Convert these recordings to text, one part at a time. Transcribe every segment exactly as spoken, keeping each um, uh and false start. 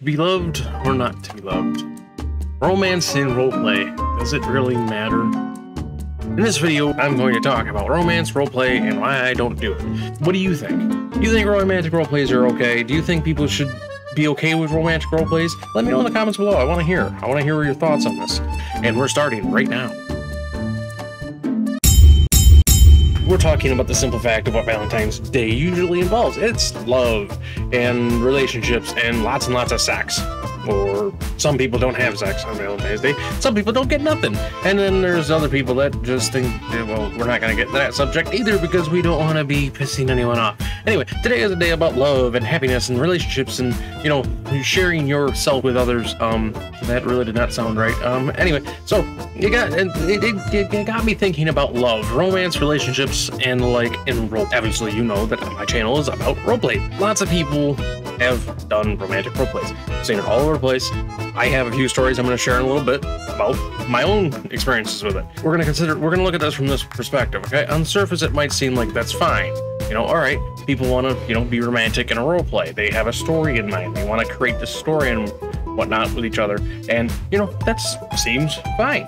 To be loved or not to be loved. Romance in roleplay. Does it really matter? In this video, I'm going to talk about romance, roleplay, and why I don't do it. What do you think? Do you think romantic roleplays are okay? Do you think people should be okay with romantic roleplays? Let me know in the comments below. I want to hear. I want to hear your thoughts on this. And we're starting right now. We're talking about the simple fact of what Valentine's Day usually involves. It's love and relationships and lots and lots of sex. Or some people don't have sex on Valentine's Day. Some people don't get nothing. And then there's other people that just think, well, we're not going to get that subject either because we don't want to be pissing anyone off. Anyway, today is a day about love and happiness and relationships and, you know, sharing yourself with others. Um, that really did not sound right. Um, anyway, so you got it, it, it got me thinking about love, romance, relationships, and like in role. Obviously, you know that my channel is about roleplay. Lots of people have done romantic roleplays. I've seen it all over the place. I have a few stories I'm going to share in a little bit about my own experiences with it. We're going to consider, we're going to look at this from this perspective, okay? On the surface, it might seem like that's fine. You know, all right, people want to, you know, be romantic in a roleplay. They have a story in mind. They want to create this story and whatnot with each other. And, you know, that seems fine.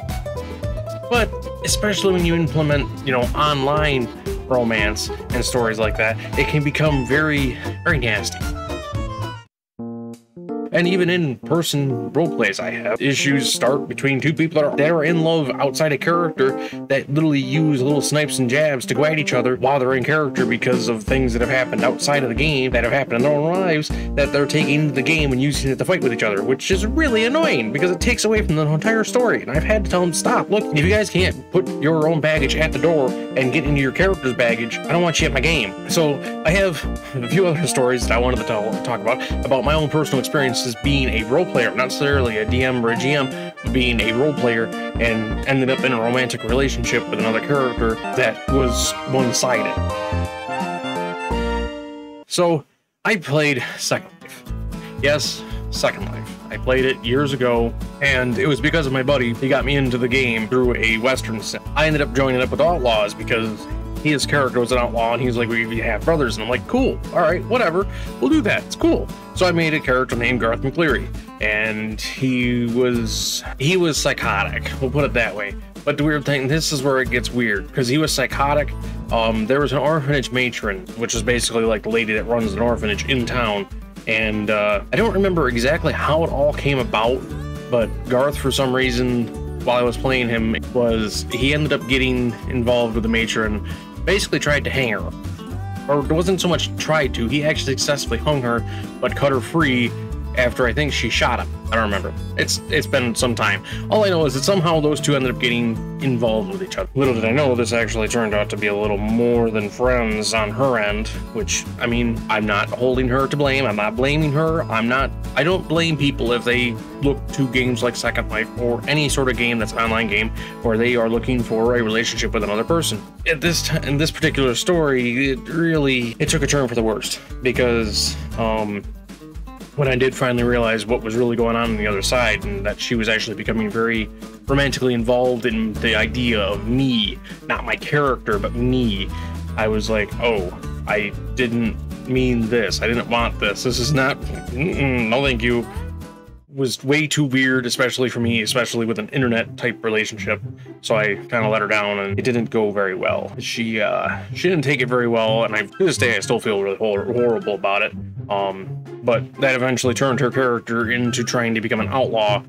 But especially when you implement, you know, online romance and stories like that, it can become very, very nasty. And even in-person roleplays I have, issues start between two people that are, that are in love outside of character that literally use little snipes and jabs to go at each other while they're in character because of things that have happened outside of the game, that have happened in their own lives, that they're taking into the game and using it to fight with each other, which is really annoying because it takes away from the entire story. And I've had to tell them, stop, look, if you guys can't put your own baggage at the door and get into your character's baggage, I don't want you at my game. So I have a few other stories that I wanted to tell, talk about, about my own personal experience as being a role player, not necessarily a D M or a G M, being a role player and ended up in a romantic relationship with another character that was one-sided. So I played Second Life. Yes, Second Life. I played it years ago, and it was because of my buddy. He got me into the game through a Western set. I ended up joining up with Outlaws because his character was an outlaw, and he was like, we, we have brothers. And I'm like, cool, all right, whatever, we'll do that, it's cool. So I made a character named Garth McCleary, and he was he was psychotic, we'll put it that way. But the weird thing, this is where it gets weird, because he was psychotic. Um, there was an orphanage matron, which is basically like the lady that runs an orphanage in town, and uh, I don't remember exactly how it all came about, but Garth, for some reason, while I was playing him, was he ended up getting involved with the matron, basically tried to hang her, or it wasn't so much tried to, he actually successfully hung her, but cut her free after I think she shot him. I don't remember. It's it's been some time. All I know is that somehow those two ended up getting involved with each other. Little did I know this actually turned out to be a little more than friends on her end, which, I mean, I'm not holding her to blame. I'm not blaming her. I'm not, I don't blame people if they look to games like Second Life or any sort of game that's an online game where they are looking for a relationship with another person. At this in this particular story, it really, it took a turn for the worst because, um, when I did finally realize what was really going on on the other side and that she was actually becoming very romantically involved in the idea of me, not my character, but me, I was like, oh, I didn't mean this. I didn't want this. This is not, mm-mm, no thank you. It was way too weird, especially for me, especially with an internet type relationship. So I kind of let her down and it didn't go very well. She, uh, she didn't take it very well. And I, to this day, I still feel really hor horrible about it. Um, but that eventually turned her character into trying to become an outlaw,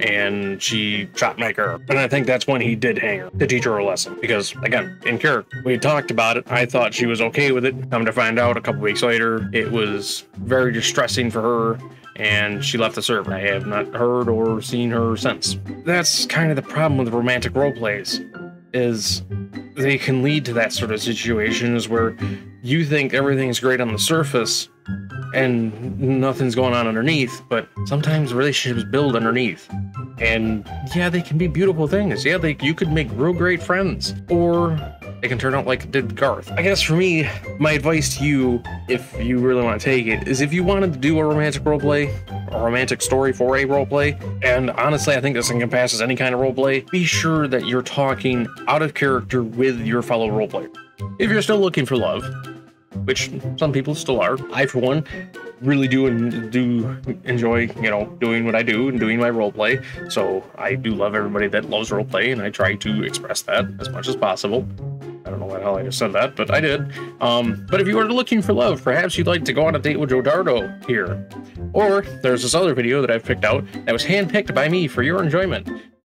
and she shot my character. And I think that's when he did hang her to teach her a lesson, because again, in character, we had talked about it. I thought she was okay with it. Come to find out a couple weeks later, it was very distressing for her, and she left the server. I have not heard or seen her since. That's kind of the problem with romantic roleplays, is they can lead to that sort of situations where you think everything's great on the surface and nothing's going on underneath, but sometimes relationships build underneath. And yeah, they can be beautiful things. Yeah, they, you could make real great friends, or they can turn out like did Garth. I guess for me, my advice to you, if you really want to take it, is if you wanted to do a romantic roleplay, a romantic story for a roleplay, and honestly, I think this encompasses any kind of roleplay, be sure that you're talking out of character with your fellow roleplayer. If you're still looking for love, which some people still are, I for one really do and do enjoy, you know, doing what I do and doing my roleplay. So I do love everybody that loves roleplay, and I try to express that as much as possible. I don't know why the hell I just said that, but I did. Um, but if you are looking for love, perhaps you'd like to go on a date with Joe Dardo here. Or there's this other video that I've picked out that was handpicked by me for your enjoyment.